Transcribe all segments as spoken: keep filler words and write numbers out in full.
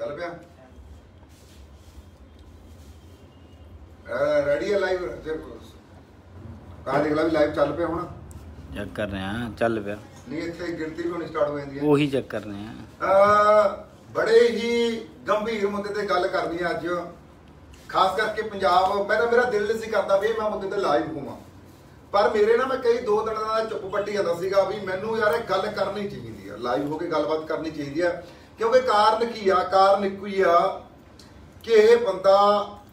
चल पे रेडी है लाइव देख ला भी लाइव चल पे होना चेक कर रहे हैं चल पे नहीं इतने गिनती भी होनी स्टार्ट हो जाती है वही चेक कर रहे हैं। बड़े ही गंभीर मुद्दे ते गल करनी है अज खास करके पंजाब। मैं मेरा दिल नहीं सी करता भी मैं मुद्दे ते लाइव होवां पर मेरे ना मैं कई दो दिन का चुप पट्टी जाता सीगा भी मैनू यार गल करनी चाहिए लाइव होकर गलबात करनी चाहिए है क्योंकि कारण की आ कारण एको ही आ कि बंदा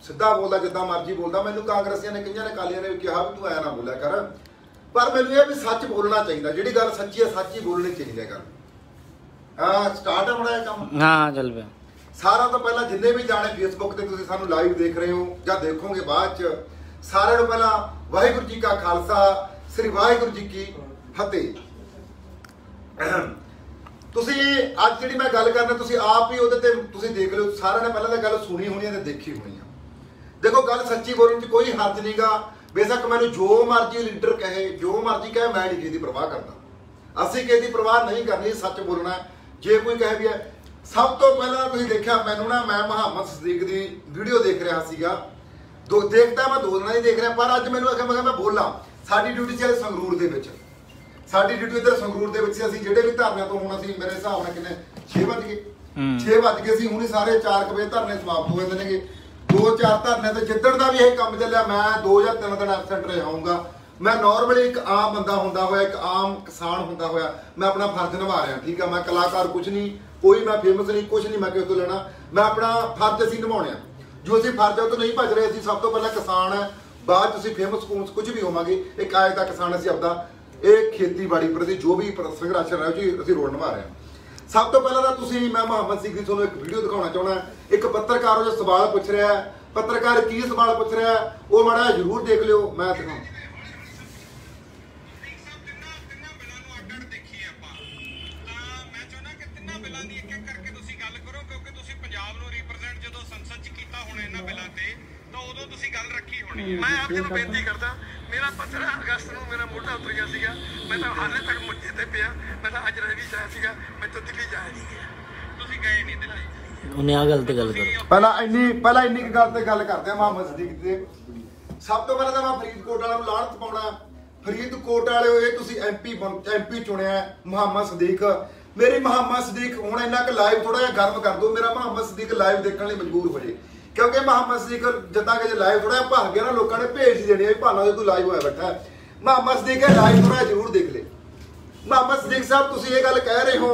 सीधा बोलता जिदा मर्जी बोलता। मैनू कांग्रसियों ने कई अकालियों ने भी कहा भी तू ऐ ना बोलिया कर पर मैनू यह भी सच बोलना चाहिए जी गल सच्ची है सच ही बोलनी चाहिए गल। स्टार्ट है बड़ा काम हाँ चल पे सारा तो पहला जिन्हें भी जाने फेसबुक पे तुसीं सानू लाइव देख रहे हो या देखोगे बाद च सारे नूं पहला वाहिगुरू जी का खालसा श्री वाहिगुरू जी की फतेह। तुसीं अज जिहड़ी मैं गल करना तुसीं आप ही उहदे ते तुसीं देख लो सारे ने पहला तां गल सुनी होनी है ते देखी होनी है। देखो गल सच्ची बोलण च कोई हर्ज नहीं गा बेशक मैनूं जो मर्जी लीडर कहे जो मर्जी कहे मैं नहीं किसी की परवाह करता असीं किसी की परवाह नहीं करनी सच बोलना जे कोई कहे भी है। सब तो पहला तुसीं देखिया मैनूं ना मैं मोहम्मद सादिक दी वीडियो देख रहा सीगा दो देखता मैं दो दिन ही देख रहा पर अज मैनूं आखिया मैं मैं बोलां साडी ड्यूटी सी संगरूर दे विच साडी ड्यूटी इधर संगरूर दे विच सी असीं जिहड़े भी धरने तो होना सी मेरे हिसाब नाल किन्ने छे वज गए छे वज गए सी हुणे सारे चार क बजे धरने समाप्त हो जांदे ने दो चार धरने तो जिद्दण दा भी यह काम चलिया मैं दो या तीन दिन एबसेंट रहांगा। मैं नॉर्मली एक आम बंदा होंदा होया एक आम किसान होंदा होया मैं अपना फर्ज निभा रहा ठीक है। मैं कलाकार कुछ नहीं कोई मैं फेमस नहीं कुछ नहीं मैं किस तो लेना मैं अपना फर्ज असीं निभाउणा जो असीं फर्ज है तो नहीं भज रहे असीं सब तो पहला किसान है बाद फेमस कौन कुछ भी होवांगे एक आए का किसान असीं आपदा ये खेतीबाड़ी प्रति जो भी संघर्ष रहा जी असीं रोल निभा रहे हैं। सब तो पहला तो तुसीं मैं मोहम्मद सादिक दी तुहानूं एक वीडियो दिखाउणा चाहुंदा एक पत्रकार जो सवाल पुछ रहा है पत्रकार की सवाल पुछ रहा है वह माड़ा जरूर देख लिओ। मैं दिखाउणा मैं आप जी को बेनती करता मेरा पंद्रह अगस्त को मेरा मोटा उतर गया मैं तो हाले तक मुझे ते पिया मैं तो अज रवि जाया मैं तो दिल्ली जाया नहीं गया तुसीं गए नहीं दिल्ली उन्हें आ गल ते गल कर पहला इन्नी पहला इन्नी की गल ते गल करदे आ मोहम्मद सादिक दे। सब तो पहला तो मैं फरीदकोट वालों नूं लाणत पाउणा फरीदकोट वाले ये तुसीं एमपी एमपी चुनिया मोहम्मद सादिक मेरी मोहम्मद सादिक हुण इन्ना क लाइव थोड़ा जिहा गर्म कर दो मेरा मोहम्मद सादिक लाइव देखण लई मजबूर हो जाए क्योंकि मोहम्मद सादिक जिदा कि लाइव थोड़ा भर गया ना लोगों ने भेज देने भाला तू लाइव होया बैठा मोहम्मद सादिक लाइव थोड़ा जरूर देख ले। मोहम्मद सादिक साहब तुम ये गल कह रहे हो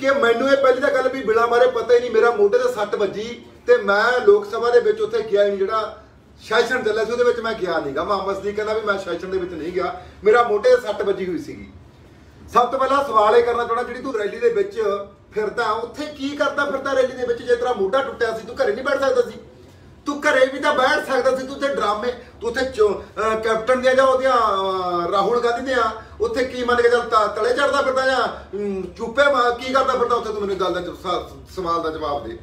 कि मैनू ये पहली तो गल भी बिना मारे पता ही नहीं मेरा मोटे से सट वजी तो मैं लोग सभा के उत्थे गया नहीं जो सैशन चलिया सी उहदे मैं गया नहीं गा। मोहम्मद सादिक कहता भी मैं सैशन के नहीं गया मेरा मोटे से सट वजी हुई सी। सब तो पहला सवाल यह करना चाहना जी तू रैली के फिरदा उत्थे की करदा फिरदा रैली दे विच जे तेरा मोढा टुटिया सी तू घरे नहीं बैठ सकदा सी तू घरे भी तां बैठ सकदा सी तू उत्थे ड्रामे तू उत्थे कैप्टन दे जा ओदियां राहुल गांधी दे आ उत्थे की मन के चल तले चढ़दा फिरदा जा चुप्पे की करदा फिरदा उत्थे तू मैनूं गल दा सवाल दा जवाब दे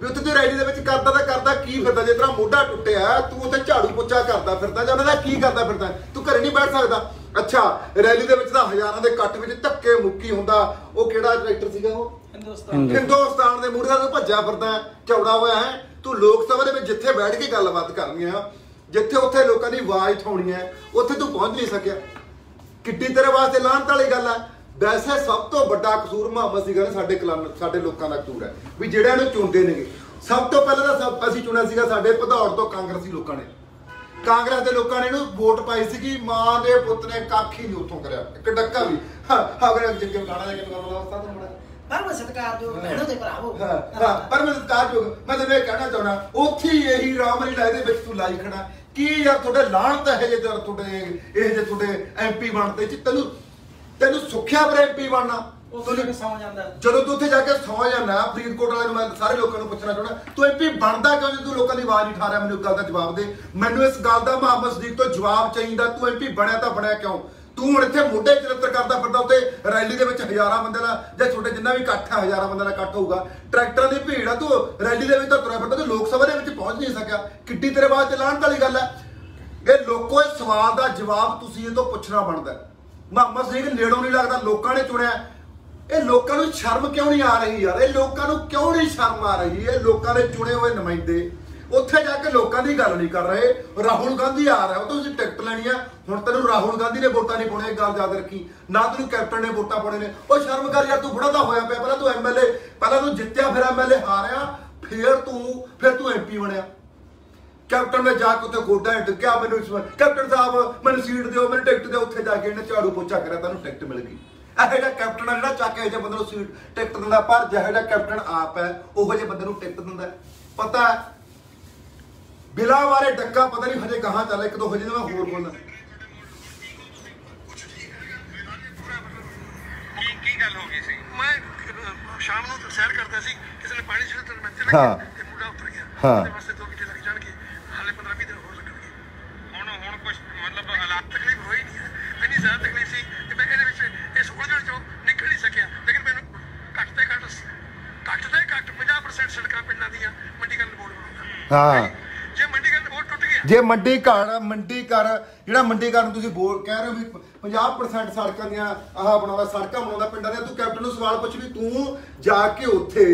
भी उत्थे तू रैली दे विच करदा तां करदा की फिरदा जे तेरा मोढा टुटिया तू उत्थे झाड़ू पोछा करदा फिरदा जा उहदा की करदा फिरदा तू घरे नहीं बैठ सकदा। अच्छा रैली के हजारों के कट में धक्के मुक्की होंदा वह केड़ा ट्रैक्टर सीगा हिंदुस्तान के मूहरे तू भज्या फिरदा चौड़ा होया है तू लोग सभा में जिथे बैठ के गलबात करनी है जिथे उत्थे लोगों की आवाज़ उठानी है उत्थे तू पहुंच नहीं सकिया किड्डी तेरे वास्ते लानत वाली गल है। वैसे सब तो बड़ा कसूर मोहम्मद सादिक ने साडे कलाम साडे लोगों का कसूर है भी जिहड़े इहनूं चुनदे ने सब तो पहले तो सब असीं चुनिया सीगा साडे भदौड़ तो कांग्रेसी लोगों ने कांग्रेस के लोगों ने वोट पाई सी कि मां के पुत ने कख ही नहीं उतों कर एक डक्का भी अगर जिंगे लाड़ा जाके बता थोड़ा पर मैं सत्कार जो भैणों दे भरावो हां पर मैं सत्कार जो मैं तेरे ये कहना चाहना ओथी यही रामलीला दे विच तू लाई खड़ा कि यार थोड़े लाणत है जे थोड़े ए जे थोड़े एमपी बनते च तैनू तैनू सुखिया पर एमपी बनना तू सौ जांदा जदों तू उत्थे जाके सौ जाना फरीदकोट वाले मैं सारे लोगों को पूछना चाहना तू एमपी बनदा क्यों जे तू लोगों की आवाज़ उठा रहा मैनू इस गल दा जवाब दे मैनू इस गल दा मोहम्मद सादिक तो जवाब चाहिदा तू एमपी बनया तां बनया क्यों तू हम इतने मोटे चरित्र करता फिरदा उत्ते रैली के हज़ारां बंदे का जां छोटे जिन्ना भी इकट्ठ है हज़ारां बंदे का इकट्ठ होगा ट्रैक्टर की भीड़ है तू रैली के तुरया फिरदा तू लोग सभा के पहुंच नहीं सकिया किड्डी तेरे बाद लाणत वाली गल है। ये लोगों इस सवाल का जवाब तुसीं इहदों पुछना बनदा मोहम्मद सादिक नेड़ों नहीं लगता लोगों ने चुनिया ਇਹ ਲੋਕਾਂ ਨੂੰ ਸ਼ਰਮ ਕਿਉਂ ਨਹੀਂ ਆ ਰਹੀ ਯਾਰ, ਇਹ ਲੋਕਾਂ ਨੂੰ ਕਿਉਂ ਨਹੀਂ ਸ਼ਰਮ ਆ ਰਹੀ। ਇਹ ਲੋਕਾਂ ਦੇ ਚੁਣੇ ਹੋਏ ਨੁਮਾਇੰਦੇ ਉੱਥੇ ਜਾ ਕੇ ਲੋਕਾਂ ਦੀ ਗੱਲ ਨਹੀਂ ਕਰ ਰਹੇ। ਰਾਹੁਲ ਗਾਂਧੀ ਆ ਰਿਹਾ, ਉਹ ਤੁਸੀਂ ਟਿਕਟ ਲੈਣੀ ਆ, ਹੁਣ ਤੈਨੂੰ ਰਾਹੁਲ ਗਾਂਧੀ ਨੇ ਵੋਟਾਂ ਨਹੀਂ ਪਾਉਣੇ, ਇਹ ਗੱਲ ਯਾਦ ਰੱਖੀ, ਨਾ ਤੈਨੂੰ ਕੈਪਟਨ ਨੇ ਵੋਟਾਂ ਪਾਉਣੇ ਨੇ। ਉਹ ਸ਼ਰਮ ਕਰ ਯਾਰ, ਤੂੰ ਬੁੜਾ ਤਾਂ ਹੋਇਆ ਪਿਆ, ਪਹਿਲਾਂ ਤੂੰ ਐਮਐਲਏ, ਪਹਿਲਾਂ ਤੂੰ ਜਿੱਤਿਆ, ਫਿਰ ਐਮਐਲਏ ਹਾਰਿਆ, ਫਿਰ ਤੂੰ ਫਿਰ ਤੂੰ ਐਮਪੀ ਬਣਿਆ। कैप्टन में जाके उत्तर गोडा हिट गया, मैं कैप्टन साहब मैं सीट दो, मैं टिकट दो, उत्थे जाके इन्हें झाड़ू पोछा करा, तुहानूं टिकट मिल गई। इहो जिहा कैप्टन है जो चक इहो बंदे सीट टिकट दिंदा, पर जिहो जिहा कैप्टन आप है उहो जिहे बंदे नूं टिकट दिंदा। पता बिला बारे डक्का पता नहीं हजे कहाँ चल, एक दो हजे मैं होर बोलना हाँ हाँ हाँ जे मंडी घर मंडी घर जो मंडी घर बोल कह रहे हो पंजाब परसेंट सड़कों दह बना सड़क बना पिंड, तू कैप्टन सवाल पूछ भी तू जाके उत्थे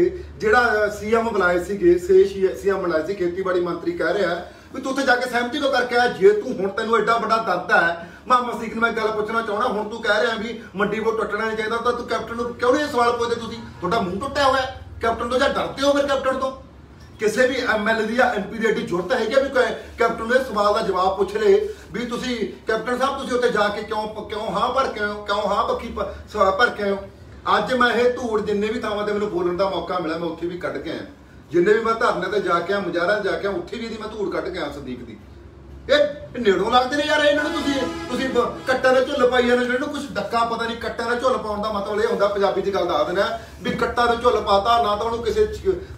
जो सीएम बुलाए थे, सीएम बुलाए थे खेतीबाड़ी मंत्री कह रहा भी तू उत्थे जाके सहमति क्यों करके आया। जे तू हूँ तेन एडा बड़ा दर्द है, मोहम्मद सादिक मैं गल पूछना चाहना, हूँ तू कह रहा भी मंडी को टुटना नहीं चाहिए, तो तू कैप्टन क्यों नहीं सवाल पूछते, मूँह टुटिया हुआ कैप्टन तो, या डरते हो फिर कैप्टन तो। किसी भी एम एल ए या एम पी की जरूरत है कि कैप्टन ने सवाल का जवाब पूछ ले भी तुसी कैप्टन साहब तुसी उत्ते जाके क्यों क्यों हाँ भर के आयो, क्यों हाँ बखी सवाल भर के आयो। अज मैं ये धूड़ जिन्ने भी थावां ते मैनूं बोलण का मौका मिला मैं उत्थे भी कढ़ के आया, जिन्ने भी मैं धरने ते जाके मुजाहरा जाके उत्थे भी मैं धूड़ कढ़ के आया सादिक दी। ਇਹ ਨੇੜੋਂ ਲੱਗਦੇ ਨੇ ਯਾਰ, ਇਹਨਾਂ ਨੂੰ ਤੁਸੀਂ ਤੁਸੀਂ ਕੱਟਾਂ ਦੇ ਝੁੱਲ ਪਾਈ ਜਾਂਦੇ ਨੇ, ਇਹਨੂੰ ਕੁਝ ਡੱਕਾ ਪਤਾ ਨਹੀਂ। ਕੱਟਾਂ ਦਾ ਝੁੱਲ ਪਾਉਣ ਦਾ ਮਤਲਬ ਇਹ ਹੁੰਦਾ, ਪੰਜਾਬੀ ਦੀ ਗੱਲ ਦੱਸ ਦਿੰਦਾ ਵੀ ਕੱਟਾਂ ਦੇ ਝੁੱਲ ਪਾਤਾ, ਨਾ ਤਾਂ ਉਹਨੂੰ ਕਿਸੇ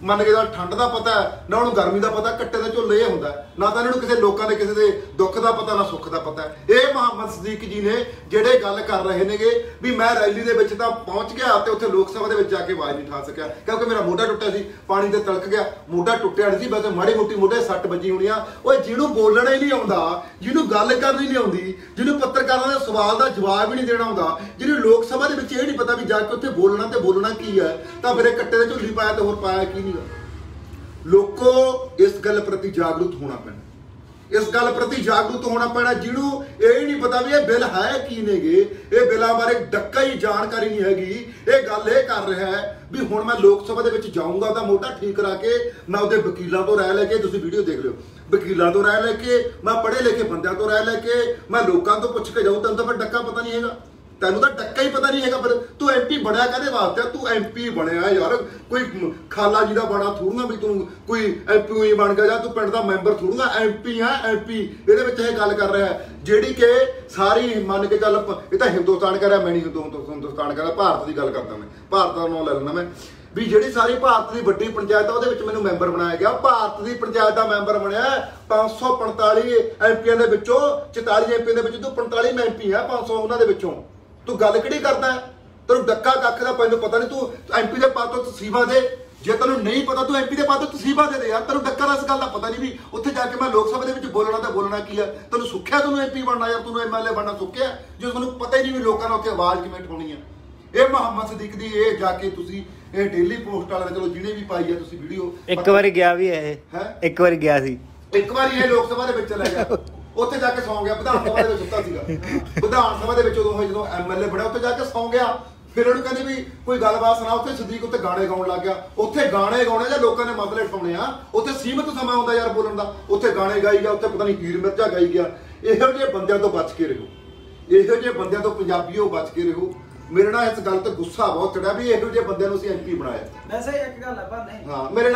ਮੰਨ ਕੇ ਦਾ ਠੰਡ ਦਾ ਪਤਾ ਹੈ, ਨਾ ਉਹਨੂੰ ਗਰਮੀ ਦਾ ਪਤਾ। ਕੱਟੇ ਦਾ ਝੁੱਲ ਇਹ ਹੁੰਦਾ, ਨਾ ਤਾਂ ਇਹਨਾਂ ਨੂੰ ਕਿਸੇ ਲੋਕਾਂ ਦੇ ਕਿਸੇ ਦੇ ਦੁੱਖ ਦਾ ਪਤਾ, ਨਾ ਸੁੱਖ ਦਾ ਪਤਾ। ਇਹ ਮੁਹੰਮਦ ਸਾਦਿਕ ਜੀ ਨੇ ਜਿਹੜੇ ਗੱਲ ਕਰ ਰਹੇ ਨੇਗੇ ਵੀ ਮੈਂ ਰੈਲੀ ਦੇ ਵਿੱਚ ਤਾਂ ਪਹੁੰਚ ਗਿਆ ਤੇ ਉੱਥੇ ਲੋਕ ਸਭਾ ਦੇ ਵਿੱਚ ਜਾ ਕੇ ਆਵਾਜ਼ ਨਹੀਂ ਠਾ ਸਕਿਆ ਕਿਉਂਕਿ ਮੇਰਾ ਮੋਢਾ ਟੁੱਟਿਆ ਸੀ, ਪਾਣੀ ਤੇ ਤਲਕ ਗਿਆ, ਮੋਢਾ ਟੁੱਟਿਆ ਨਹੀਂ ਸੀ, ਬਸ ਮਾੜੀ ਮੋਟੀ ਮੋਢੇ ਸੱਟ ਵੱਜੀ ਹੋਣੀ ਆ। ਓਏ ਜਿਹਨੂੰ ਬੋਲਣਾ ਹੀ ਨਹੀਂ ਆਉਂਦਾ, ਜਿਹਨੂੰ ਗੱਲ ਕਰਨੀ ਨਹੀਂ ਆਉਂਦੀ, ਜਿਹਨੂੰ ਪੱਤਰਕਾਰਾਂ ਦੇ ਸਵਾਲ ਦਾ ਜਵਾਬ ਹੀ ਨਹੀਂ ਦੇਣਾ ਆਉਂਦਾ, ਜਿਹਨੂੰ ਲੋਕ ਸਭਾ ਦੇ ਵਿੱਚ ਇਹ ਨਹੀਂ ਪਤਾ ਵੀ ਜਾ ਕੇ ਉੱਥੇ ਬੋਲਣਾ ਤੇ ਬੋਲਣਾ ਕੀ ਹੈ, ਤਾਂ ਫਿਰ ਇਹ ਕੱਟੇ ਦੇ ਝੁੱਲੀ ਪਾਇਆ ਤੇ ਹੋਰ ਪਾਇਆ ਕੀ ਨਹੀਂ। ਲੋਕੋ ਇਸ ਗੱਲ ਪ੍ਰਤੀ ਜਾਗਰੂਕ ਹੋਣਾ ਪੈਣਾ, इस गल प्रति जागरूक होना पैना। जिन्हों यही नहीं पता भी ये बिल है की ने गे, ये बिलों बारे डक्का ही जानकारी नहीं हैगी। ये गल ये कर रहा है भी हुण मैं लोक सभा दे विच जाऊँगा, उहदा मोटा ठीक करा के मैं उहदे वकीलों तो राय लैके, तुसीं वीडियो देख रहे हो, वकीलों तो राय लैके, मैं पढ़े लिखे बंदियां तो राय लैके, मैं लोगों तो पुछ के जाऊँ। तैनूं तां फिर डक्का पता नहीं हैगा, तैनूं तां डक्का ही पता नहीं हैगा। फिर तू एम पी बनया कहदे वास्ते, तू एम पी बनया यार कोई खाला जी का बना थोड़ूगा भी तू कोई एम पी बन गया, या तू पिंड का मैंबर थोड़ूगा, एम पी है एम पी। ये गल कर रहा है जिड़ी के सारी मन के गल, ये तो हिंदुस्तान कह रहा, मैं नहीं हिंदुस्तान कह रहा, भारत की गल करता, मैं भारत का नाम ले लैंदा मैं भी। जिहड़ी सारी भारत की वड्डी पंचायत है वो मैंने मैंबर बनाया गया, भारत की पंचायत का मैंबर बनया पाँच सौ पंताली एम पिया के विचों, चौताली एम पिया के तू पंताली एम पी है, पाँच सौ उन्होंने विचों। तू गल कि करता है, तेन डक्का कख का पैनू पता नहीं, तू एम पी के पद तो तसीफा दे, जे तेन नहीं पता तू एम पी के पद तो तसीफा दे दे यार। तेन डक्का इस गल का पता नहीं भी उत्थे जाके मैं लोक सभा दे बोलना तो बोलना की है। तेन सुखिया तेन एम पी बनना यार, तेन एम एल ए बनना सुखिया जो तेन पता ही नहीं भी लोगों ने उत्थे आवाज़ किवें उठाउणी है। ਇਹ ਮੁਹੰਮਦ ਸਾਦਿਕ ਦੀ ਇਹ ਜਾ ਕੇ ਤੁਸੀਂ ਇਹ ਡੇਲੀ ਪੋਸਟ ਵਾਲਾ, ਚਲੋ ਜਿਹਨੇ ਵੀ ਪਾਈ ਆ ਤੁਸੀਂ ਵੀਡੀਓ, ਇੱਕ ਵਾਰੀ ਗਿਆ ਵੀ ਹੈ ਇਹ, ਇੱਕ ਵਾਰੀ ਗਿਆ ਸੀ, ਇੱਕ ਵਾਰੀ ਇਹ ਲੋਕ ਸਭਾ ਦੇ ਵਿੱਚ ਚਲਾ ਗਿਆ, ਉੱਥੇ ਜਾ ਕੇ ਸੌਂ ਗਿਆ। ਵਿਧਾਨ ਸਭਾ ਦੇ ਵਿੱਚ ਸੁੱਤਾ ਸੀਗਾ, ਵਿਧਾਨ ਸਭਾ ਦੇ ਵਿੱਚ ਉਦੋਂ ਜਦੋਂ ਐਮਐਲਏ ਬਣਿਆ ਉੱਥੇ ਜਾ ਕੇ ਸੌਂ ਗਿਆ। ਫਿਰ ਉਹਨੂੰ ਕਹਿੰਦੇ ਵੀ ਕੋਈ ਗੱਲਬਾਤ ਸੁਣਾ, ਉੱਥੇ ਸਾਦਿਕ ਉੱਤੇ ਗਾਣੇ ਗਾਉਣ ਲੱਗ ਗਿਆ। ਉੱਥੇ ਗਾਣੇ ਗਾਉਣੇ ਜਾਂ ਲੋਕਾਂ ਨੇ ਮਸਲੇ ਉਠਾਉਣੇ ਆ, ਉੱਥੇ ਸੀਮਿਤ ਸਮਾਂ ਹੁੰਦਾ ਯਾਰ ਬੋਲਣ ਦਾ, ਉੱਥੇ ਗਾਣੇ ਗਾਈ ਗਿਆ, ਉੱਥੇ ਪਤਾ ਨਹੀਂ ਹੀਰ ਮਿਰਜ਼ਾ ਗਾਈ ਗਿਆ। ਇਹੋ ਜਿਹੇ ਬੰਦਿਆਂ ਤੋਂ ਬਚ ਕੇ ਰਹੋ, ਇਹੋ ਜਿਹੇ ਬੰਦਿਆਂ ਤੋਂ ਪੰਜਾਬੀਓ ਬਚ ਕੇ ਰਹੋ। मेरे ना इस गल तो गुस्सा बहुत चढ़ा भी इहो जिहे बंदे नूं एम पी बनाया। वैसे एक गल है भाई, हां मेरे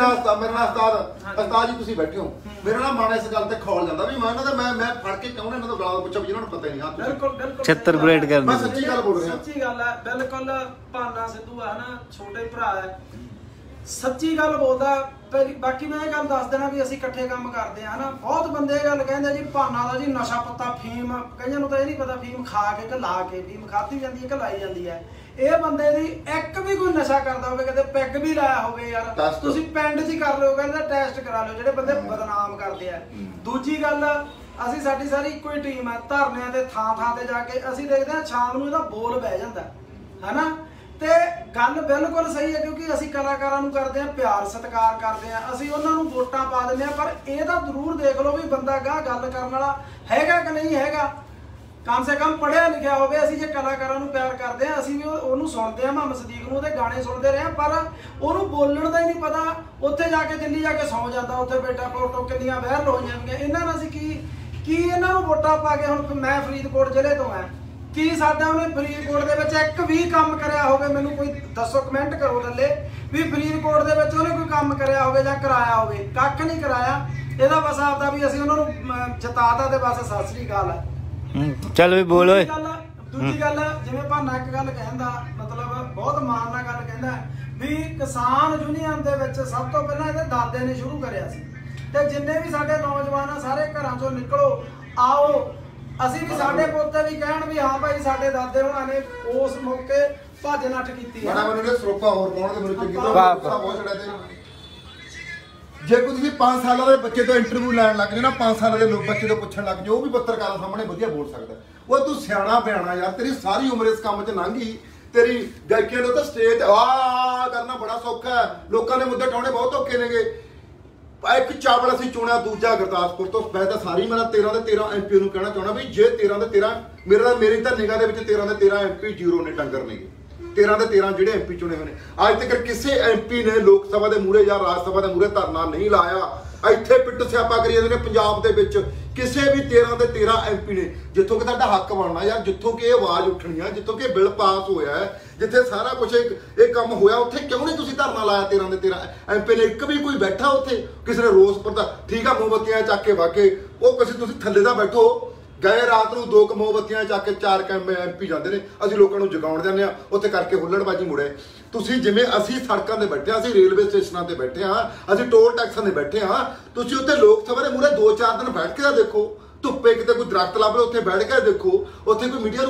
ना मेरे ना उस्ताद उस्ताद जी तुसीं बैठे हो, मेरे ना मन इस गल ते खौल जांदा भी मैं ना मैं मैं फड़ के क्यों ना इन्हां दा गला पुछा भी इन्हां नूं पता ही नहीं। हां बिल्कुल बिल्कुल छत्तीसगढ़ कर मैं सच्ची गल बोल रहा, सच्ची गल है बिल्कुल। पाना सिद्धू है ना छोटे भरा है, सच्ची गल बोलदा। बाकी मैं ये गल दस देना भी असं इकट्ठे काम करते हैं ना, बहुत बंदे गल कहते जी भाना का जी नशा पत्ता फीम, कई तो यह नहीं पता फीम खा के घला के फीम खाधी जाती है घलाई जाती है। ਇਹ ਬੰਦੇ ਦੀ ਇੱਕ ਵੀ ਕੋਈ ਨਸ਼ਾ ਕਰਦਾ ਹੋਵੇ, ਕਦੇ ਪੈਗ ਵੀ ਲਾਇਆ ਹੋਵੇ ਯਾਰ, ਤੁਸੀਂ ਪਿੰਡ 'ਚ ਕਰ ਲਿਓ, ਕਹਿੰਦਾ ਟੈਸਟ ਕਰਾ ਲਿਓ, ਜਿਹੜੇ ਬੰਦੇ ਬਦਨਾਮ ਕਰਦੇ ਆ। ਦੂਜੀ ਗੱਲ ਅਸੀਂ ਸਾਡੀ ਸਾਰੀ ਇੱਕੋ ਹੀ ਟੀਮ ਆ, ਧਰਨਿਆਂ ਤੇ ਥਾਂ ਥਾਂ ਤੇ ਜਾ ਕੇ ਅਸੀਂ ਦੇਖਦੇ ਹਾਂ ਸ਼ਾਮ ਨੂੰ ਇਹਦਾ ਬੋਲ ਬਹਿ ਜਾਂਦਾ ਹੈ ਨਾ, तो गल बिल्कुल सही है क्योंकि असी कलाकारों करते हैं प्यार सत्कार करते हैं, असी उन्होंने वोटा पा दें, पर यह जरूर देख लो भी बंदा गाह गल करने वाला हैगा कि नहीं हैगा। कम से कम पढ़िया लिखा हो। जो कलाकारों प्यार करते हैं असी भी उन्होंने सुनते हैं, मोहम्मद सादिक नूं ते गाने सुनते रहे, पर उन्होंने बोलने का ही नहीं पता। उत्थे जाके दिल्ली जाके सौ जाता, उत्थे बेटा को टोकरियां वायरल हो जाएंगे। इन्होंने असी की की इन्हों वोटा पा के, हुण मैं फरीदकोट जिले तो है कि साडा उन्हें फरीदकोट दे विच एक भी काम कराया होवे? मैनू कोई दसो, कमेंट करो थल्ले भी फरीदकोट दे विच उन्हें कोई काम कराया होवे जां कराया होवे? कख नहीं कराया। इहदा बस आपदा भी असीं उन्हां नूं जिताता ते बस सत श्री अकाल है। चल भी बोल ओए। दूजी गल जिवें भाना एक गल कहंदा, मतलब बहुत माण नाल गल कहंदा भी किसान यूनियन दे विच सब तों पहिलां इहदे दादे ने शुरू करिया सी ते जिन्ने भी साडे नौजवान सारे घरां चों निकलो, आओ असीं भी साडे पोते भी कहण भी हाँ भाई साडे दादे हुणां ने उस मौके भज नठ कीती है। बड़ा बड़ा ने सरोपा होर पाउण ते मेरे चंगी तरह बहुत छड़ा ते जे कोई तुसीं पाँच साल दे बच्चे तो इंटरव्यू लैण लग जाओ ना, पाँच साल दे लोग बच्चे तो पुछण लग जाओ, वो भी पत्रकारां सामणे वधिया बोल सकदा। ओए तू सियाणा बयाणा यार, तेरी सारी उम्र इस काम च लंघी, तेरी गायकी दा स्टेज आ करना बड़ा सौखा है, लोकां ने मुद्दे ठाणे बहुत औखे नेगे। एक चावल असीं चुणिया, दूजा गुरदासपुर तो। मैं तो सारी मेरा तेरह के तेरह एम पी नूं कहना चाहना भी जे तेरह के तेरह मेरा मेरी तो निगाह दे विच तेरह के तेरह एम पी जीरो ने डंगर ने गए। तेरह के तेरह जिहड़े एम पी चुने हुए हैं, अज तक किसी एम पी ने लोक सभा के मूहरे या राज सभा के मूहरे धरना नहीं लाया। इत्थे पिट स्यापा करी जांदे ने पंजाब दे विच, किसी भी तेरह के तेरह एम पी ने जिथों कि साडा हक बनना यार, जिथों कि आवाज़ उठनी है, जिथों कि बिल पास होया है, जिथे सारा कुछ एक काम होया, उत्थे क्यों नहीं तुसीं धरना लाया? तेरह के तेरह एम पी ने एक भी कोई बैठा उत्थे किसी ने रोस पर? ठीक है, मोमबत्तियां चक के वाके वो किसी तुसीं थल्ले दा बैठो, गए रात को दो मोमबत्तियां चक के चार एम पी जाते हैं, असीं लोकां नूं जगाउण जांदे हां, उत्थे करके हुल्लड़बाजी मुड़े। तुसीं जिवें असीं सड़कां ते बैठे, असीं रेलवे स्टेशनां ते बैठे हाँ, असीं टोल टैक्सां ते बैठे हाँ, तुसीं उत्थे लोक सभा दे मूहरे दो चार दिन बैठ के तां देखो, धुप्पे कितने कोई दरख्त लभ लो उत्थे बैठ के देखो, उत्थे कोई मीडिया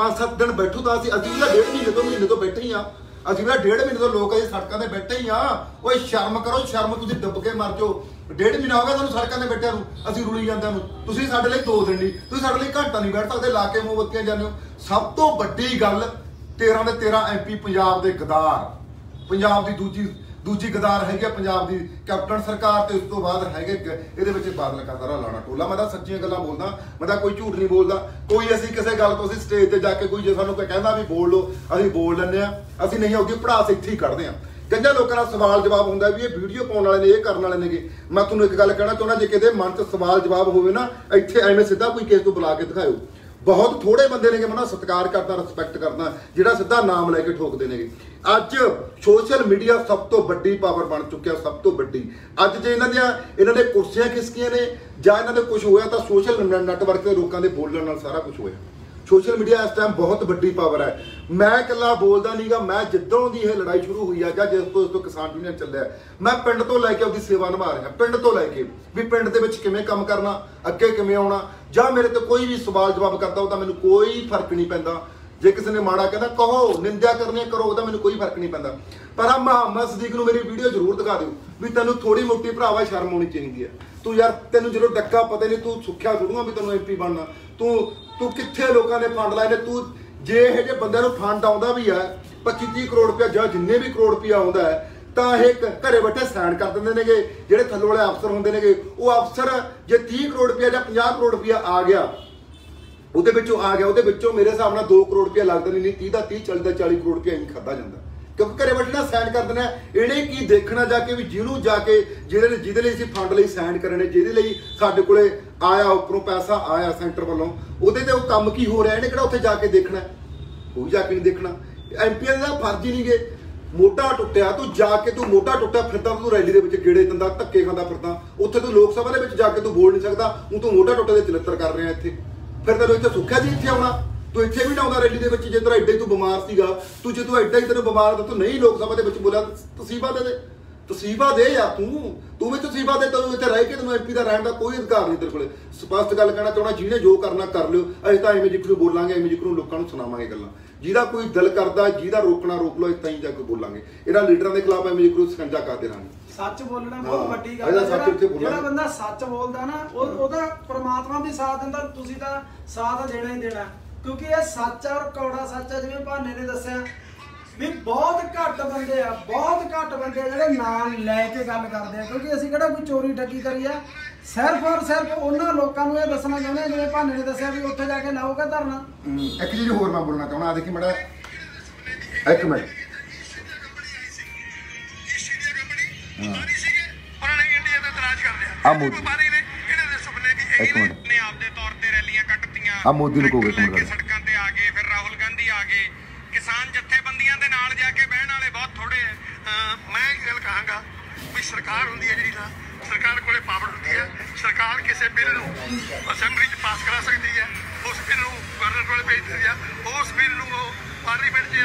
पांच सत्त दिन बैठो तां असीं असीं डेढ़ महीने तो महीने तो बैठे ही हाँ, असीं डेढ़ महीने तो लोग असीं सड़कां ते बैठे ही हाँ। ओए शर्म करो, शर्म तुसीं दब के मर जाओ। डेढ़ महीना हो गया तुहानूं सड़कां ते बैठिआं नूं, असीं रुली जांदे नूं, तुसीं साडे लई दो दिन नहीं, तुसीं साडे लई घंटा नहीं बैठ सकदे, ला के मोमबत्तियां जांदे हो। सब तो वड्डी गल तेरह के तेरह एम पी पंजाब के गदार, पंजाब की दूजी दूजी गदार हैगी पंजाब की कैप्टन सरकार, तो उस तो बाद है ये बादल का सारा लाना टोला। मैं सच्चियां गल्लां बोलदा, मैं कोई झूठ नहीं बोलदा। कोई असी किसी गल तो असी स्टेज पर जाके कोई जो सानूं कहंदा भी बोल लो असी बोल लैंदे हां, असी नहीं आउंदी पढ़ास इत्थे ही कढदे हां। कई लोगों का सवाल जवाब होंगे भी ये वीडियो पाने वाले ने, ये करने वाले ने। मैं तुहानूं एक गल कहना चाहुंदा, जे किसी मन च सवाल जवाब होवे ना, इत्थे एवें सीधा कोई किसी को बुला के दिखाओ। बहुत थोड़े बंदे ने मैं सत्कार करता, रिस्पैक्ट करता, जिहड़ा सीधा नाम लैके ठोकते हैं। अज सोशल मीडिया सब तो वड्डी पावर बन चुकिया, सब तो वड्डी। अज जे इन्हां इन्होंने कुर्सियां खिसकियां ने जां इन्हां दे कुछ होया तां सोशल नैटवर्क के लोगों के बोलण नाल सारा कुछ होया। सोशल मीडिया इस टाइम बहुत वड्डी पावर है। मैं इकल्ला बोलदा नहीं गा, मैं जिद्दों की यह लड़ाई शुरू हुई है जां जिस तो उस तो किसान यूनियन चलिया, मैं पिंड तो लैके उसकी सेवा निभा रहा, पिंड तो लैके भी पिंड दे विच किवें काम करना, अगे किवें आउणा। जां मेरे तो कोई भी सवाल जवाब करता होता मैनूं कोई फर्क नहीं पैंदा, जे किसी ने माड़ा कहता कहो, निंदा करनी करो, तो मैनूं कोई फर्क नहीं पैंदा। पर मोहम्मद सादिक नूं मेरी वीडियो जरूर दिखा दिओ भी तैनूं थोड़ी मोटी भरावा शर्म आउणी चाहीदी है। तू यार तैनूं जदों डक्का पता नहीं, तू सुखिया जुड़ूंगा भी तैनूं एम पी बनना, तू तू कितने लोगों ने फंड लाए ने। तू जे ये बंदे फंड आता भी है पच्ची तीह करोड़ रुपया जो जिन्ने भी करोड़ रुपया आता है तो यह घरे बैठे साइन कर देंगे ने, जे थल्लों वाले अफसर होंगे ने, वो अफसर जे तीह करोड़ रुपया या पचास करोड़ रुपया आ गया वो आ गया, वो मेरे हिसाब नाल दो करोड़ रुपया लगता नहीं, तीह का तीह चालीस का चालीस करोड़ रुपया ही खादा जाता, क्योंकि घरे बैठे साइन कर देना। इन्हें की देखना जाके भी जिन्होंने जाके जिन्हें जिदे लिए फंड लिए साइन करने, जिदे लिए साढ़े को आया उपरों पैसा आया सेंटर वालों, उहदे ते काम की हो रहा है, इन्हें किहड़ा उत्थे जाके देखना, कोई जाके नहीं देखना। एम पी का फर्ज ही नहीं गे, मोटा टुटिया तू जाके, तू मोटा टुटिया फिरदा, तू रैली दे विच गेड़े दिंदा, धक्के खांदा फिरदा, उत्थे तू लोक सभा दे विच जाके तू बोल नहीं सकदा, हूं तू मोटा टुटिया दे चलत्तर कर रहा इत्थे। फिर तैनूं इत्थे सुखिया जी इत्थे आउणा, तू इत्थे भी ना आउंदा रैली दे विच, जे तेरा एडा ही तू बीमार सीगा, तू जे तू एडा ही तेरे बीमार था, तू नहीं लोक सभा दे विच बोलिया, तसीबा दे दे, तसीबा दे यार, तू तू भी तसीबा दे, तैनूं इत्थे रह के तैनूं एम पी दा रहण दा कोई अधिकार नहीं तेरे कोल। स्पष्ट गल कहना चाहना, जिहने जो करना कर लिओ, असीं तां इवें जिक्र बोलांगे, इवें जिक्र लोकां नूं सुणावांगे गल्लां, जिहदा कोई दिल करदा, जिहदा रोकना रोक लो, इत्थां ही जाके बोलांगे। इहड़ा लीडरां दे खिलाफ इवें जिक्र संजा करदे रहांगे। सच बोलना बहुत ਵੱਡੀ ਗੱਲ ਹੈ, ਜਿਹੜਾ ਬੰਦਾ ਸੱਚ ਬੋਲਦਾ ਨਾ ਉਹਦਾ ਪਰਮਾਤਮਾ ਵੀ ਸਾਥ ਦਿੰਦਾ, ਤੁਸੀਂ ਤਾਂ ਸਾਥ ਦੇਣਾ ਹੀ ਦੇਣਾ, ਕਿਉਂਕਿ ਇਹ ਸੱਚ ਆ, ਕੌੜਾ ਸੱਚ ਆ। ਜਿਵੇਂ ਭਾਨੇ ਨੇ ਦੱਸਿਆ भी बहुत घट बंदे आ बहुत घट बंदे जिहड़े नाम लैके गल करदे आ, क्योंकि असीं किहड़ा कोई चोरी ठगी करी आ। सिर्फ और सिर्फ उन्हां लोकां नूं इह दसणा चाहुंदे जिहड़े भाने ने दस्सिआ वी उत्थे जाके लाओगे धरना। एक चीज़ होर मैं बोलना चाहुंदा, आ देखी मड़ा एक मिनट राहुल गांधी आ गए, किसान जथेबंदियां दे नाल जाके बहन वाले बहुत थोड़े। मैं गल कहांगा भी सरकार हुंदी है जिहड़ी ना, सरकार कोले पावर हुंदी है, सरकार किसी बिल नूं असैंबली च पास करा सकदी है, उस बिल नूं गवर्नर कोले भेज सकदी है, उस बिल नूं पार्लीमेंट च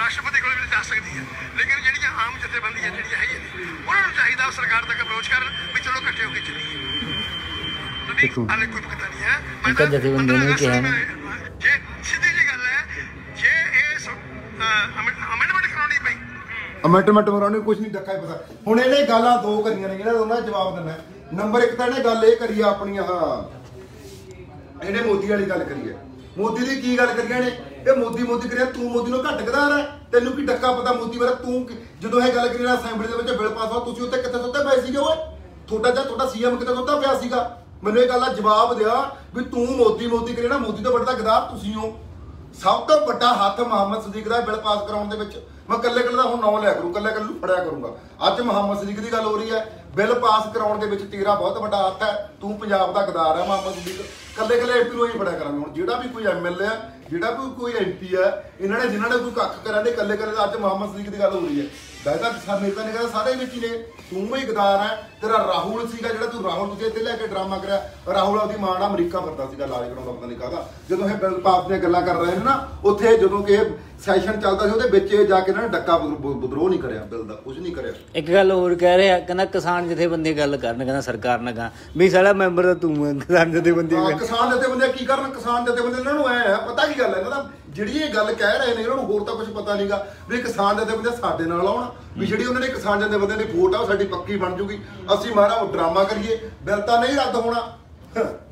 राष्ट्रपति कोले भी जा सकदी है। लेकिन जिहड़ियां आम जथेबंदियां जिहड़ियां है उहनां नूं चाहीदा सरकार तक अप्रोच करन भी चलो इकट्ठे होके चलीए। हाले कोई पता नहीं है इनका जथेबंदी ने क्या है। जे सीधी जी गल है, जे इस अमेंडमेंट कराउणी पई, अमेंडमेंट कराउणी कुछ नहीं धक्का ही पता। हुण इहने गल्लां दो करियां ने जिहड़ा उहनां जवाब देना है। नंबर एक तां इहने गल इह करी अपनी आह इहने मोदी वाली गल करी है, मोदी की की गल करिया ने ये मोदी मोदी करिया, तू मोदी को घट गदार है, तेनों की डक्का पता मोदी बारे। तू जो ये गल करी assembly they which bill pass हो तुसीं उत्ते कित्थे सुत्ते पए सीगे ओए, थोड़ा जा थोड़ा सीएम कित्थे सुत्ता पिया सीगा। मैनूं इह गल दा जवाब दिया भी तू मोदी मोदी करिया ना, मोदी तो वड्डा गदार तुसीं हो। सब तो वड्डा हथ मोहम्मद सादिक दा बिल पास कराउण दे विच। मैं कल्ले कल्ले दा हुण नाम लिया करूँ, कल्ले कल्ले नूं फड़िया करूँगा। अज मोहम्मद सादिक दी गल हो रही है, बिल पास कराउण दे विच तेरा बहुत वड्डा हथ है, तू पंजाब दा गदार है मोहम्मद सादिक। कल्ले कल्ले एमपी नूं ही बड़ा करांगे। हुण जिहड़ा भी कोई एम एल ए है, जिहड़ा भी कोई एम पी है, इन्हां ने जिन्हां ने कोई कख करा दे कल्ले कल्ले। अज मोहम्मद सादिक की गल हो रही है, वैसा मेरे तो नहीं सारे विच ही ने, तू भी गदार है। तेरा राहुल सीगा जिहड़ा तू राहुल तुझे इत्थे लैके ड्रामा करिया। राहुल आपदी मां नाल अमरीका फिरदा सीगा लाज कराउंदा पता नहीं काहदा। जदों इह बिल पास दी गल्लां कर रहे हैं ना, उत्थे जदों कि इह सैशन चलदा सी उहदे विच जा के इन्हां ने डक्का विद्रोह नहीं करिया, बिल दा कुछ नहीं करिया। एक गल होर कह रहे कहना किसान जथेबंदी गल करन, कहना सरकार ना कह भी साला मैंबर तू है किसान जथेबंदी। किसान जथेबंदियां की करन, किसान जथेबंदियां इन्हां नूं ऐ पता की गल है इन्हां दा, जिहड़ी ये गल कह रहे हैं इन्हां नूं होर तां कुछ पता नहींगा भी किसान जथेबंदियां साडे नाल आउण, भी जिहड़ी उन्हां ने किसान जथेबंदियां दी वोट आ ओह साडी पक्की बण जूगी। असीं मारा ओह ड्रामा करिए, बिल तां नहीं रद्द होणा,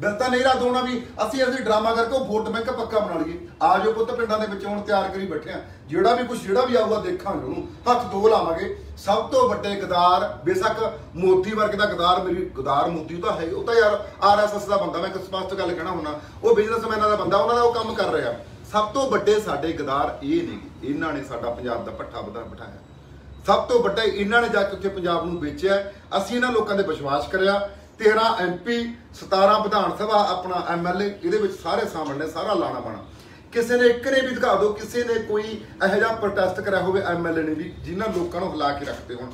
बिल तां नहीं रद्द होणा, भी असीं असीं ड्रामा करके ओह वोट बैंक पक्का बणा लईए। आ जाओ पुत्त पिंडां दे विच, हुण तिआर करी बैठे आ, जिहड़ा भी कुछ जिहड़ा भी आऊगा देखांगे ओहनूं, हत्थ दो लावांगे। सब तो वड्डे गदार बेशक मोदी वर्ग का गदार, मेरी गदार मोदी तो है, वह तो यार आर एस एस का बंदा। मैं स्पष्ट गल कहना हुन्ना, वह बिजनेसमैन का बंदा, उन्होंने वह काम कर रहा। सब तो वड्डे साडे गदार ये नहीं, इन्हों ने साडा पंजाब का पट्ठा बदा बिठाया, सब तो वड्डे इन्हों ने जाके उत्थे पंजाब नूं बेचिया। असीं इन्हां लोकां ते विश्वास करिया। तेरह एम पी, सतारह विधान सभा, अपना एम एल ए, ये सारे सामने सारा लाणा पाणा। किसी ने एक ने भी दिखा दो किसी ने कोई ऐसा प्रोटेस्ट कराया हो एम एल ए ने भी, जिन्होंने लोगों हिला के रखते हो।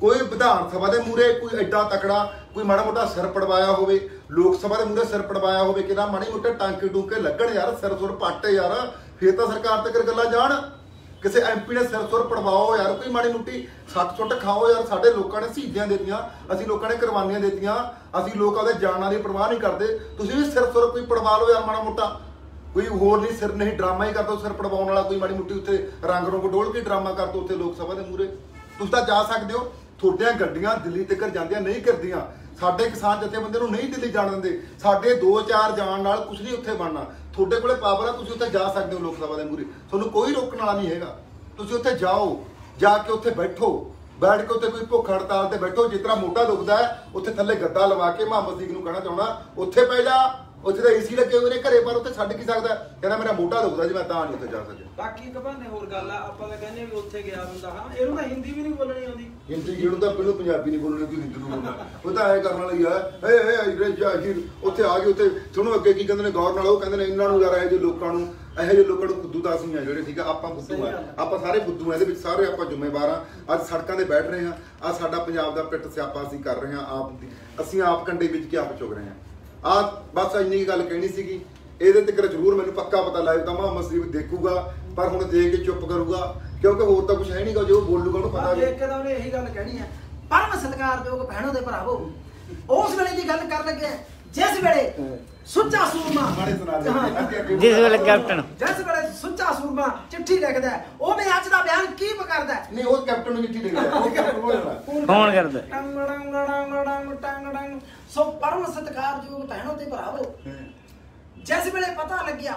कोई विधान सभा के मूहरे कोई एडा तकड़ा कोई माड़ा मोटा सिर पड़वाया हो, लोक सभा के मूहरे सिर पड़वाया हो, कि माड़े मोटे टांके टूंके लगन यार, सिर सुर पाटे यार, फिर तो सरकार तक गल्लां जाण। किसी एम पी ने सिर सुर पड़वाओ यार, कोई माड़ी मोटी सट सुट खाओ यार। साढ़े लोगों ने शहीदियां देतियां, असीं लोगों ने कुर्बानियां देतियां, असीं लोग आपदे जाना की परवाह नहीं करते। तुसीं भी सिर सुर कोई पड़वा लो यार, माड़ा मोटा कोई होर नहीं, सिर नहीं ड्रामा ही कर दो, सिर पड़वाउण वाला कोई माड़ी मोटी उत्थे रंग रोग डोल के ड्रामा कर दो उत्थे लोक सभा के मूहरे। तुसीं तां जा सकदे हो, थोड़ियां गड्डियां दिल्ली तक जांदियां नहीं करदियां, साडे किसान जथेबंदी नूं नहीं दिल्ली जाण दिंदे, साडे दो चार जाण नाल कुछ नहीं उत्थे बनना। थोड़े कोले पावर आ, तुसीं उत्थे जा सकदे हो लोक सभा दे मूहरे, तुहानूं कोई रोकण वाला नहीं हैगा। तुसीं उत्थे जाओ, जाके उत्थे बैठो, बैठ के उत्थे कोई भुख हड़ताल ते बैठो। जिस तरह मोटा दुखदा है उत्थे थल्ले गद्दा लवा के मोहम्मद सादिक नूं कहना चाहुंदा उत्थे पै जा, उत्थे तो एसी लगे हुए ने घरे, पर उत्थे छड्ड की सकदा। कहना मेरा मोटा दुखदा जी मैं तां नहीं उत्थे जा सकिया। बाकी कभाने होर गल आ, आपां तां कहने भी उत्थे गया हुंदा। हां इहनूं तां हिंदी भी नहीं बोलणी आउंदी, हिंदी इहनूं तां पिंडों पंजाबी नहीं बोलणी, कोई हिंदी बोलदा ओह तां ऐ करन वाली आ। ए ए अंग्रेजा जी उत्थे आ गए, उत्थे सुणो अग्गे की कहंदे ने गौर नाल, ओह कहंदे ने इन्हां नूं यार ऐ जे लोकां नूं ਇਹੋ ਜਿਹੇ ਲੋਕਾਂ ਨੂੰ ਖੁੱਦੂ ਦਾਸ ਨਹੀਂ ਆ ਜਿਹੜੇ, ਠੀਕ ਆ। ਆਪਾਂ ਖੁੱਦੂ ਆ, ਆਪਾਂ ਸਾਰੇ ਖੁੱਦੂ ਆ, ਇਹਦੇ ਵਿੱਚ ਸਾਰੇ ਆਪਾਂ ਜ਼ਿੰਮੇਵਾਰ ਆ। ਅੱਜ ਸੜਕਾਂ ਤੇ ਬੈਠ ਰਹੇ ਆ, ਆ ਸਾਡਾ ਪੰਜਾਬ ਦਾ ਪਿੱਟ ਸਿਆਪਾ ਅਸੀਂ ਕਰ ਰਹੇ ਆ, ਆਪ ਅਸੀਂ ਆਪ ਕੰਡੇ ਵਿੱਚ ਕੀ ਆਪ ਚੁਗ ਰਹੇ ਆ। ਆ ਬਸ ਇੰਨੀ ਗੱਲ ਕਹਿਣੀ ਸੀਗੀ। ਇਹਦੇ ਤੱਕ ਜ਼ਰੂਰ ਮੈਨੂੰ ਪੱਕਾ ਪਤਾ ਲਾਇਓ ਤਾਂ ਮੁਹੰਮਦ ਸਾਦੀਕ ਦੇਖੂਗਾ, ਪਰ ਹੁਣ ਦੇਖ ਕੇ ਚੁੱਪ ਕਰੂਗਾ, ਕਿਉਂਕਿ ਹੋਰ ਤਾਂ ਕੁਝ ਹੈ ਨਹੀਂਗਾ। ਜੋ ਬੋਲੂਗਾ ਉਹਨੂੰ ਪਤਾ ਨਹੀਂ। ਇੱਕਦਮ ਉਹਨੇ ਇਹੀ ਗੱਲ ਕਹਿਣੀ ਆ, ਪਰਮ ਸਤਿਕਾਰਯੋਗ ਭੈਣੋ ਤੇ ਭਰਾਵੋ, ਉਸ ਵੇਲੇ ਦੀ ਗੱਲ ਕਰਨ ਲੱਗੇ जिस वेले सुच्चा सूरमा, जिस वेले कैप्टन, जिस वेले सुच्चा सूरमा चिट्ठी लिखदा है, ओ मैं आज दा बयान की करदा है। नहीं ओ कैप्टन चिट्ठी लिखदा, ओ कैप्टन फोन करदा टंग टंग टंग टंग टंग। सो परम सत्कारयोग भैणों ते भरावो, जिस वेले पता लग गया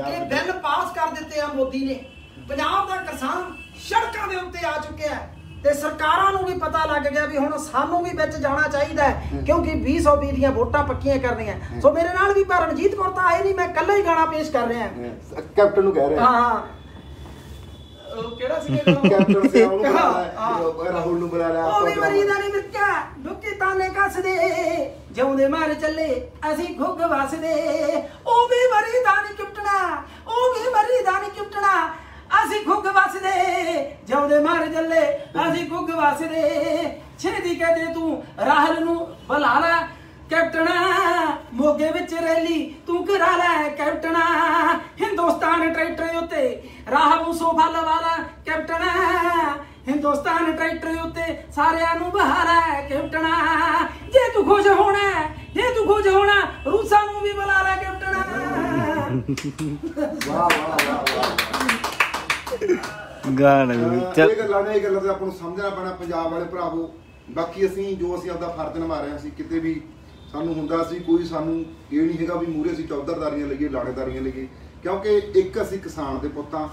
कि बिल पास कर दिते हैं मोदी ने, पंजाब का किसान सड़कों के उत्ते आ चुके हैं। सरकारों को भी पता लग गया भी हुण सानू भी विच जाना चाहिए है क्योंकि बीस सौ भी दीयां वोटां पक्कियां करनियां। सो मेरे नाल भी पर रणजीत कौर तां आए नहीं, मैं कल्ला ही गाना पेश कर रहा है, कैप्टन नूं कह रहा है। हां ओ केड़ा सी कैप्टन से राहुल नूं बुला रहा है। ओ मेरी मरीदा नहीं मिटका डुक्की ताने कस दे जिउंदे मार चले असी घुग वस दे। ओ भी मरीदा नहीं कैप्टना, ओ भी मरीदा नहीं कैप्टना असी खुग वस दे जिउंदे मर जले असी खुग वस दे। छेदी कह दे तू राहल नू बुला ला कैप्टना, मोगे विच रैली तू करा ला कैप्टना, हिंदुस्तान ट्रैक्टर उत्ते राह नू सोभा लवा ला कैप्टना, हिंदुस्तान ट्रैक्टर उत्ते सारियां नू बहा ला कैप्टना। जे तू खुश होना जे तू खुश होना रूसा नू भी बुला ला कैप्टना। वाह वाह वाह ਗਾਣਾ ਵੀ ਚੱਲ ਗੱਲਾਂ ਨੇ ਇਹ ਗੱਲਾਂ ਤੇ ਆਪਾਂ ਨੂੰ ਸਮਝਣਾ ਪੈਣਾ ਪੰਜਾਬ ਵਾਲੇ ਭਰਾਵੋ। ਬਾਕੀ ਅਸੀਂ ਜੋ ਅਸੀਂ ਆਪਦਾ ਫਰਜ਼ ਨਿਭਾ ਰਹੇ ਸੀ, ਕਿਤੇ ਵੀ ਸਾਨੂੰ ਹੁੰਦਾ ਸੀ ਕੋਈ ਸਾਨੂੰ ਇਹ ਨਹੀਂ ਹੈਗਾ ਵੀ ਮੂਰੇ ਅਸੀਂ ਚੌਧਰਦਾਰੀਆਂ ਲਈਏ ਲਾੜੇਦਾਰੀਆਂ ਲਈਏ, ਕਿਉਂਕਿ ਇੱਕ ਅਸੀਂ ਕਿਸਾਨ ਦੇ ਪੁੱਤਾਂ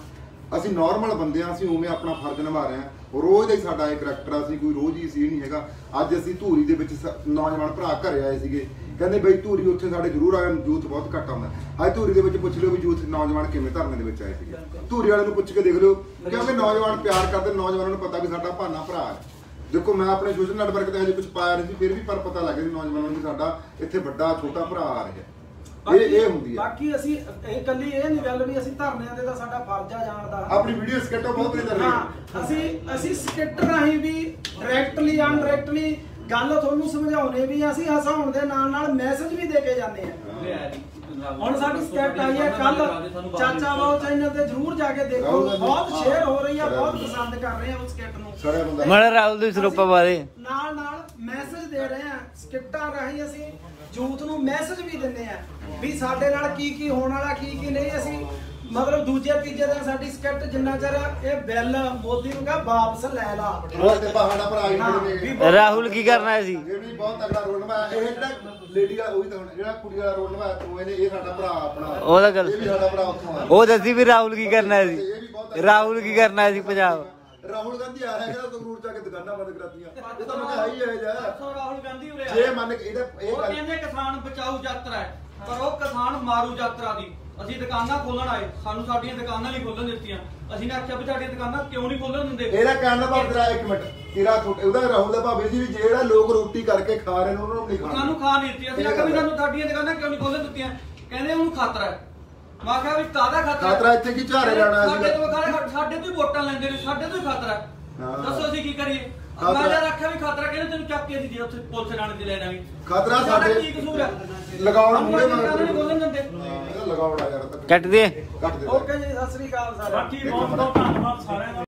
ਅਸੀਂ ਨਾਰਮਲ ਬੰਦੇ ਆ, ਅਸੀਂ ਉਵੇਂ ਆਪਣਾ ਫਰਜ਼ ਨਿਭਾ ਰਹੇ ਹਾਂ। ਰੋਜ਼ ਦਾ ਹੀ ਸਾਡਾ ਇਹ ਕਰੈਕਟਰ ਆ, ਅਸੀਂ ਕੋਈ ਰੋਜ਼ ਹੀ ਸੀ ਨਹੀਂ ਹੈਗਾ। ਅੱਜ ਅਸੀਂ ਧੂਰੀ ਦੇ ਵਿੱਚ ਨੌਜਵਾਨ ਭਰਾ ਘਰੇ ਆਏ ਸੀਗੇ, ਕਹਿੰਦੇ ਬਈ ਧੂਰੀ ਉੱਥੇ ਸਾਡੇ ਜ਼ਰੂਰ ਆਇਆ ਯੂਥ ਬਹੁਤ ਘੱਟ ਆਉਂਦਾ। ਅੱਜ ਧੂਰੀ ਦੇ ਵਿੱਚ ਪੁੱਛ ਲਿਓ ਵੀ ਯੂਥ ਨੌਜਵਾਨ ਕਿਵੇਂ ਧਰਨੇ ਦੇ ਵਿੱਚ ਆਏ ਸੀਗੇ, ਧੂਰੀ ਵਾਲੇ ਨੂੰ ਪੁੱਛ ਕੇ ਦੇਖ ਲਿਓ, ਕਿਉਂਕਿ ਨੌਜਵਾਨ ਪਿਆਰ ਕਰਦੇ, ਨੌਜਵਾਨਾਂ ਨੂੰ ਪਤਾ ਵੀ ਸਾਡਾ ਭਾਨਾ ਭਰਾ ਹੈ। ਦੇਖੋ ਮੈਂ ਆਪਣੇ ਸੋਸ਼ਲ ਨੈਟਵਰਕ ਤੇ ਅਜੇ ਕੁਝ ਪਾਇਆ ਨਹੀਂ ਸੀ, ਫਿਰ ਵੀ ਪਰ ਪਤਾ ਲੱਗ ਗਿਆ ਨੌਜਵਾਨਾਂ ਨੂੰ ਸਾਡਾ ਇੱਥੇ ਵੱਡਾ ਛੋਟਾ ਭਰਾ ਆ ਰਿਹਾ। ਬਾਕੀ ਅਸੀਂ ਇਕੱਲੀ ਇਹ ਨਹੀਂ ਗੱਲ ਵੀ ਅਸੀਂ ਧਰਨਿਆਂ ਤੇ ਤਾਂ ਸਾਡਾ ਫਰਜ਼ ਆ ਜਾਣ ਦਾ। ਆਪਣੀ ਵੀਡੀਓ ਸਕੇਟੋ ਬਹੁਤ ਵਧੀਆ ਰਹੀ। ਹਾਂ ਅਸੀਂ ਅਸੀਂ ਸਕੇਟ ਰਾਹੀਂ ਵੀ ਡਾਇਰੈਕਟਲੀ ਅਨਡਾਇਰੈਕਟਲੀ ਗੱਲ ਤੁਹਾਨੂੰ ਸਮਝਾਉਣੇ ਵੀ ਅਸੀਂ ਹਸਾਉਣ ਦੇ ਨਾਲ ਨਾਲ ਮੈਸੇਜ ਵੀ ਦੇ ਕੇ ਜਾਂਦੇ ਆ। ਹੁਣ ਸਾਡੀ ਸਕੇਟ ਆਈ ਹੈ ਕੱਲ ਚਾਚਾ ਬਾਉ ਚੈਨਲ ਤੇ ਜ਼ਰੂਰ ਜਾ ਕੇ ਦੇਖੋ, ਬਹੁਤ ਸ਼ੇਅਰ ਹੋ ਰਹੀ ਆ, ਬਹੁਤ ਪਸੰਦ ਕਰ ਰਹੇ ਆ ਉਸ ਸਕੇਟ ਨੂੰ। ਮਨ ਰਾਹੁਲ ਦੇ ਸਰੂਪਾ ਬਾਰੇ ਨਾਲ ਨਾਲ ਮੈਸੇਜ ਦੇ ਰਹੇ ਆ, ਸਕੇਟਾਂ ਰਾਹੀਂ ਅਸੀਂ ਯੂਥ ਨੂੰ ਮੈਸੇਜ ਵੀ ਦਿੰਦੇ ਆ ਵੀ ਸਾਡੇ ਨਾਲ ਕੀ ਕੀ ਹੋਣ ਵਾਲਾ ਕੀ ਕੀ ਨਹੀਂ। ਅਸੀਂ ਮਤਲਬ ਦੂਜੇ ਤੀਜੇ ਦਿਨ ਸਾਡੀ ਸਕ੍ਰਿਪਟ ਜਿੰਨਾ ਚਿਰ ਇਹ ਬਿੱਲ ਮੋਦੀ ਨੂੰ ਕਹਾ ਵਾਪਸ ਲੈ ਲਾ ਬਹੁਤ ਪਹਾੜਾ ਪਰ ਆ ਗਏ। ਰਾਹੁਲ ਕੀ ਕਰਨਾ ਹੈ ਸੀ ਵੀ ਬਹੁਤ ਤਗੜਾ ਰੋਲ ਨਿਭਾਇਆ। ਇਹ ਜਿਹੜਾ ਲੇਡੀ ਵਾਲਾ ਉਹੀ ਤਾਂ ਹੁਣ ਜਿਹੜਾ ਕੁੜੀ ਵਾਲਾ ਰੋਲ ਨਿਭਾਇਆ ਤੂੰ ਇਹਨੇ, ਇਹ ਸਾਡਾ ਭਰਾ ਆਪਣਾ ਉਹਦਾ ਗੱਲ ਸਾਡਾ ਭਰਾ ਉੱਥੋਂ ਆ। ਉਹ ਦੱਸੀ ਵੀ ਰਾਹੁਲ ਕੀ ਕਰਨਾ ਹੈ ਸੀ, ਰਾਹੁਲ ਕੀ ਕਰਨਾ ਹੈ ਸੀ ਪੰਜਾਬ। राहुल गांधी आ रहा है तो जरूर जाके दुकाना बंद करातियां। ये तो मैं हाई है यार राहुल गांधी उरे जे मन एदा ए वो कहंदे किसान बचाओ यात्रा है पर वो किसान मारू यात्रा दी। ਅਸੀਂ ਦੁਕਾਨਾਂ ਖੋਲਣ ਆਏ, ਸਾਨੂੰ ਸਾਡੀਆਂ ਦੁਕਾਨਾਂ ਨਹੀਂ ਖੋਲਣ ਦਿੱਤੀਆਂ। ਅਸੀਂ ਨੇ ਆਖਿਆ ਵੀ ਸਾਡੀਆਂ ਦੁਕਾਨਾਂ ਕਿਉਂ ਨਹੀਂ ਖੋਲਣ ਦਿੰਦੇ। ਇਹਦਾ ਕਹਿਣ ਦਾ ਭਾਵ ਤੇਰਾ ਇੱਕ ਮਿੰਟ ਤੇਰਾ ਉਹਦਾ ਰਾਹੁਲ ਦਾ ਭਾਵ ਜੀ ਵੀ ਜਿਹੜਾ ਲੋਕ ਰੋਟੀ ਕਰਕੇ ਖਾ ਰਹੇ ਨੇ ਉਹਨਾਂ ਨੂੰ ਨਹੀਂ ਖਾਣਾ, ਸਾਨੂੰ ਖਾ ਨਹੀਂ ਦਿੱਤੀ। ਅਸੀਂ ਆਖਿਆ ਵੀ ਸਾਨੂੰ ਸਾਡੀਆਂ ਦੁਕਾਨਾਂ ਕਿਉਂ ਨਹੀਂ ਖੋਲਣ ਦਿੱਤੀਆਂ, ਕਹਿੰਦੇ ਉਹਨੂੰ ਖਤਰਾ ਹੈ। ਮੈਂ ਕਿਹਾ ਵੀ ਕਾਹਦਾ ਖਤਰਾ, ਖਤਰਾ ਇੱਥੇ ਕੀ ਝਾੜੇ ਜਾਣਾ, ਸਾਡੇ ਤੋਂ ਖਾਰੇ ਸਾਡੇ ਤੋਂ ਹੀ ਵੋਟਾਂ ਲੈਂਦੇ ਨੇ, ਸਾਡੇ ਤੋਂ ਹੀ ਖਤਰਾ ਹੈ। ਦੱਸੋ ਅਸੀਂ ਕੀ ਕਰੀਏ। ਮੈਂ ਜਦ ਆਖਿਆ ਵੀ ਖਤਰਾ ਕਹਿੰਦੇ ਤੈਨੂੰ ਚੱਕ ਕੇ ਜੀ ਉੱਥੇ ਪੁਲਿਸ ਥਾਣੇ ਤੇ ਲੈ ਜਾਵਾਂਗੇ। ਖਤਰਾ ਸਾਡੇ ਕੀ ਕਸੂਰ ਹੈ, ਲਗਾਉਣ ਮੁੰਡੇ ਨਹੀਂ ਬੋਲਣ ਦਿੰਦੇ, ਲਗਾਉਣਾ ਯਾਰ ਕੱਟ ਦੇ। ਓਕੇ ਜੀ, ਸਤਿ ਸ੍ਰੀ ਅਕਾਲ ਸਾਰਿਆਂ ਨੂੰ, ਬਾਕੀ ਬਹੁਤ ਬਹੁਤ ਧੰਨਵਾਦ ਸਾਰਿਆਂ ਦਾ।